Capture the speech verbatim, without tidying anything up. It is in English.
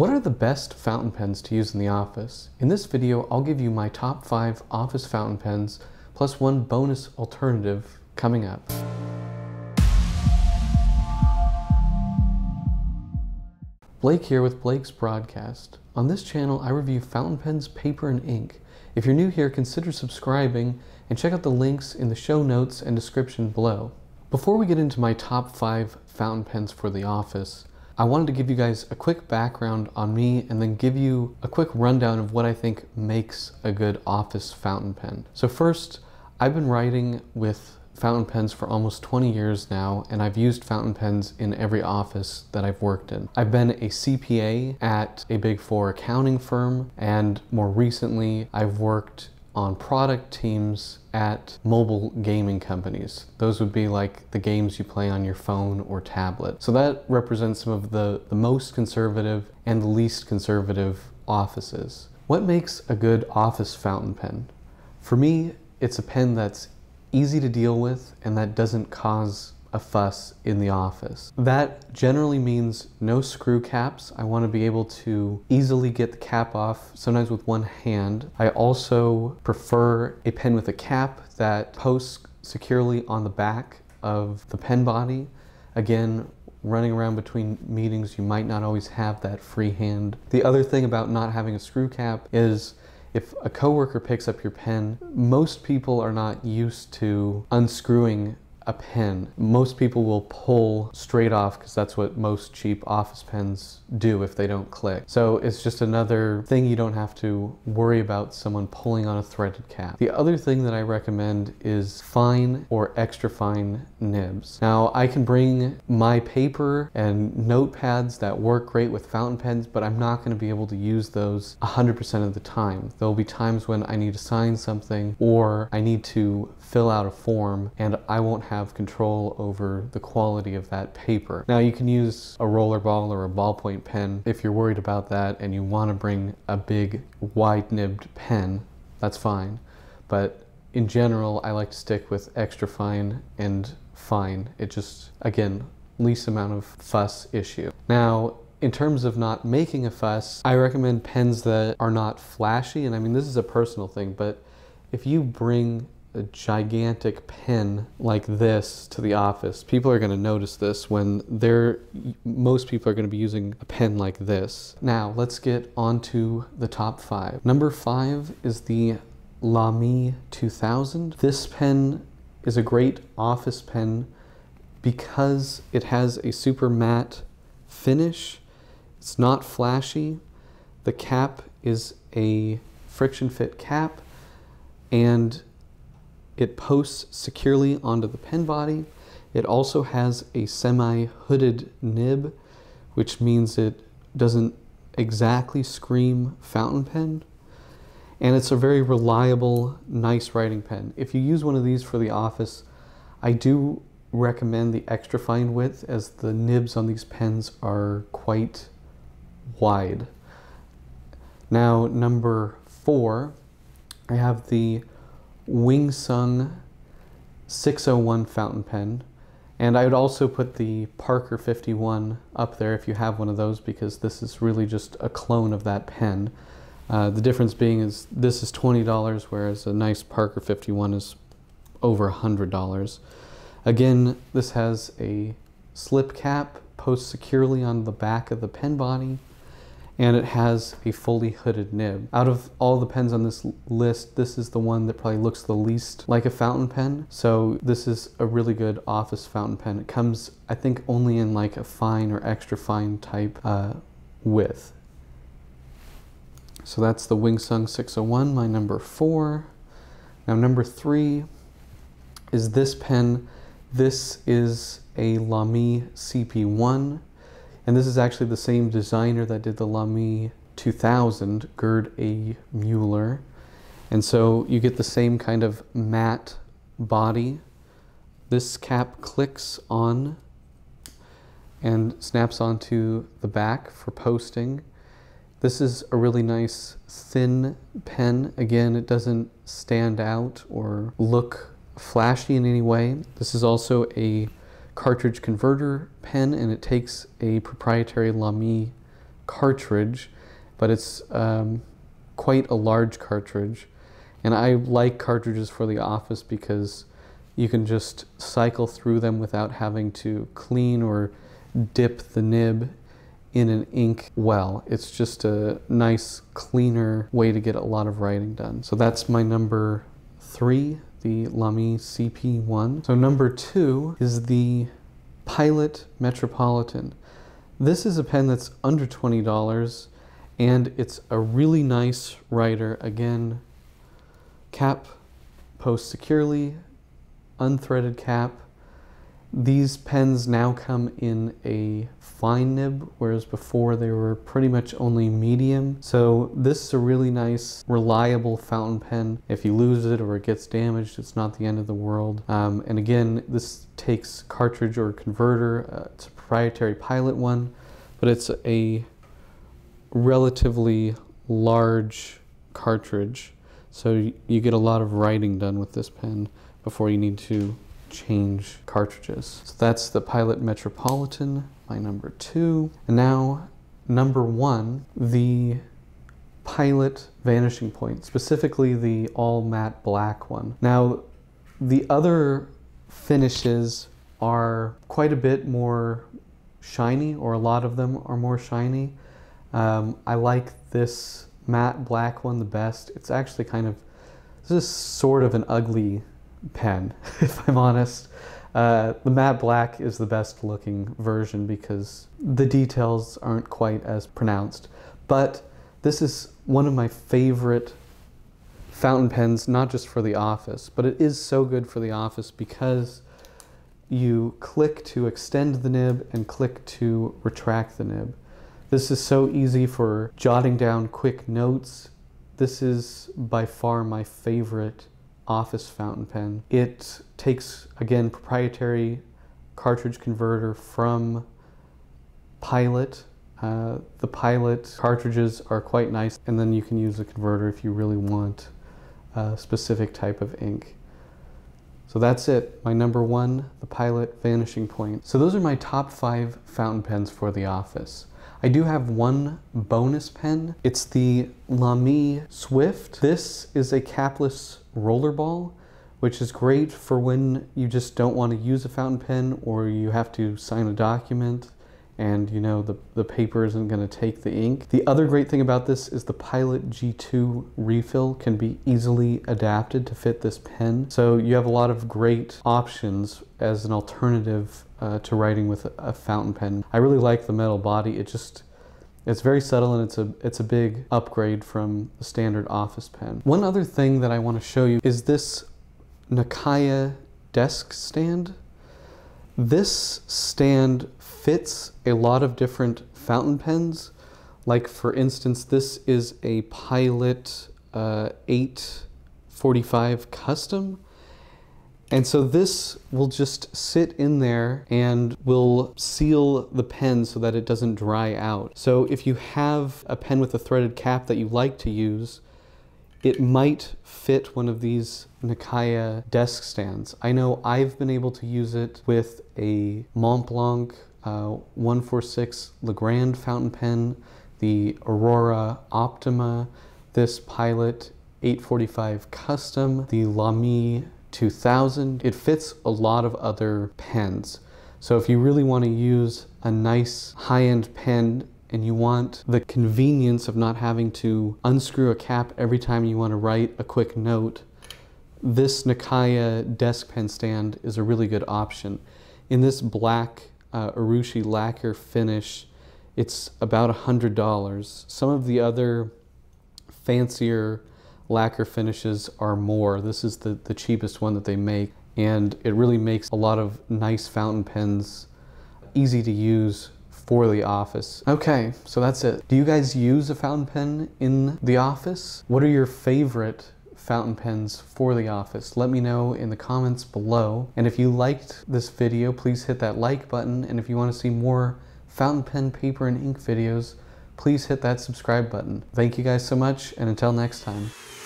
What are the best fountain pens to use in the office? In this video, I'll give you my top five office fountain pens, plus one bonus alternative coming up. Blake here with Blake's Broadcast. On this channel, I review fountain pens, paper, and ink. If you're new here, consider subscribing and check out the links in the show notes and description below. Before we get into my top five fountain pens for the office, I wanted to give you guys a quick background on me and then give you a quick rundown of what I think makes a good office fountain pen. So first, I've been writing with fountain pens for almost twenty years now, and I've used fountain pens in every office that I've worked in. I've been a C P A at a big four accounting firm, and more recently, I've worked on product teams at mobile gaming companies. Those would be like the games you play on your phone or tablet. So that represents some of the, the most conservative and the least conservative offices. What makes a good office fountain pen? For me, it's a pen that's easy to deal with and that doesn't cause a fuss in the office. That generally means no screw caps. I want to be able to easily get the cap off, sometimes with one hand. I also prefer a pen with a cap that posts securely on the back of the pen body. Again, running around between meetings, you might not always have that free hand. The other thing about not having a screw cap is if a coworker picks up your pen, most people are not used to unscrewing a pen. Most people will pull straight off because that's what most cheap office pens do if they don't click. So it's just another thing you don't have to worry about someone pulling on a threaded cap. The other thing that I recommend is fine or extra fine nibs. Now I can bring my paper and notepads that work great with fountain pens, but I'm not going to be able to use those one hundred percent of the time. There'll be times when I need to sign something or I need to fill out a form and I won't have control over the quality of that paper. Now you can use a rollerball or a ballpoint pen if you're worried about that and you want to bring a big wide nibbed pen, that's fine. But in general, I like to stick with extra fine and fine. It just, again, least amount of fuss issue. Now, in terms of not making a fuss, I recommend pens that are not flashy. And I mean, this is a personal thing, but if you bring a gigantic pen like this to the office, people are going to notice this when they're, most people are going to be using a pen like this. Now let's get on to the top five. Number five is the Lamy two thousand. This pen is a great office pen because it has a super matte finish. It's not flashy. The cap is a friction fit cap and it posts securely onto the pen body. It also has a semi-hooded nib, which means it doesn't exactly scream fountain pen. And it's a very reliable, nice writing pen. If you use one of these for the office, I do recommend the extra fine width as the nibs on these pens are quite wide. Now, number four, I have the Wingsung six oh one fountain pen, and I would also put the Parker fifty-one up there if you have one of those, because this is really just a clone of that pen. Uh, the difference being is this is twenty dollars, whereas a nice Parker fifty-one is over one hundred dollars. Again, this has a slip cap, posts securely on the back of the pen body, and it has a fully hooded nib. Out of all the pens on this list, this is the one that probably looks the least like a fountain pen. So this is a really good office fountain pen. It comes, I think, only in like a fine or extra fine type uh, width. So that's the Wingsung six oh one, my number four. Now number three is this pen. This is a Lamy C P one. And this is actually the same designer that did the Lamy two thousand, Gerd A. Mueller. And so you get the same kind of matte body. This cap clicks on and snaps onto the back for posting. This is a really nice thin pen. Again, it doesn't stand out or look flashy in any way. This is also a cartridge converter pen, and it takes a proprietary Lamy cartridge, but it's um, quite a large cartridge. And I like cartridges for the office because you can just cycle through them without having to clean or dip the nib in an ink well. It's just a nice, cleaner way to get a lot of writing done. So that's my number three, the Lamy C P one. So number two is the Pilot Metropolitan. This is a pen that's under twenty dollars, and it's a really nice writer. Again, cap posts securely, unthreaded cap. These pens now come in a fine nib, whereas before they were pretty much only medium. So this is a really nice, reliable fountain pen. If you lose it or it gets damaged, it's not the end of the world. Um, and again, this takes cartridge or converter. Uh, it's a proprietary Pilot one, but it's a relatively large cartridge. So you get a lot of writing done with this pen before you need to change cartridges. So that's the Pilot Metropolitan, my number two. And now number one, the Pilot Vanishing Point, specifically the all matte black one. Now the other finishes are quite a bit more shiny, or a lot of them are more shiny. Um, I like this matte black one the best. It's actually kind of, this is sort of an ugly pen, if I'm honest. Uh, the matte black is the best looking version because the details aren't quite as pronounced. But this is one of my favorite fountain pens, not just for the office, but it is so good for the office because you click to extend the nib and click to retract the nib. This is so easy for jotting down quick notes. This is by far my favorite office fountain pen. It takes, again, proprietary cartridge converter from Pilot. Uh, the Pilot cartridges are quite nice, and then you can use a converter if you really want a specific type of ink. So that's it, my number one, the Pilot Vanishing Point. So those are my top five fountain pens for the office. I do have one bonus pen. It's the Lamy Swift. This is a capless rollerball, which is great for when you just don't want to use a fountain pen, or you have to sign a document and you know the, the paper isn't going to take the ink. The other great thing about this is the Pilot G two refill can be easily adapted to fit this pen. So you have a lot of great options as an alternative Uh, to writing with a fountain pen. I really like the metal body. It just, it's very subtle, and it's a, it's a big upgrade from the standard office pen. One other thing that I want to show you is this Nakaya desk stand. This stand fits a lot of different fountain pens. Like for instance, this is a Pilot uh, eight forty-five Custom. And so this will just sit in there and will seal the pen so that it doesn't dry out. So if you have a pen with a threaded cap that you like to use, it might fit one of these Nakaya desk stands. I know I've been able to use it with a Mont Blanc uh, one forty-six Legrand fountain pen, the Aurora Optima, this Pilot eight forty-five Custom, the Lamy two thousand. It fits a lot of other pens. So if you really want to use a nice high-end pen and you want the convenience of not having to unscrew a cap every time you want to write a quick note, this Nakaya desk pen stand is a really good option. In this black uh, Urushi lacquer finish, it's about a hundred dollars. Some of the other fancier lacquer finishes are more. This is the, the cheapest one that they make, and it really makes a lot of nice fountain pens easy to use for the office. Okay, so that's it. Do you guys use a fountain pen in the office? What are your favorite fountain pens for the office? Let me know in the comments below. And if you liked this video, please hit that like button. And if you want to see more fountain pen, paper, and ink videos, please hit that subscribe button. Thank you guys so much, and until next time.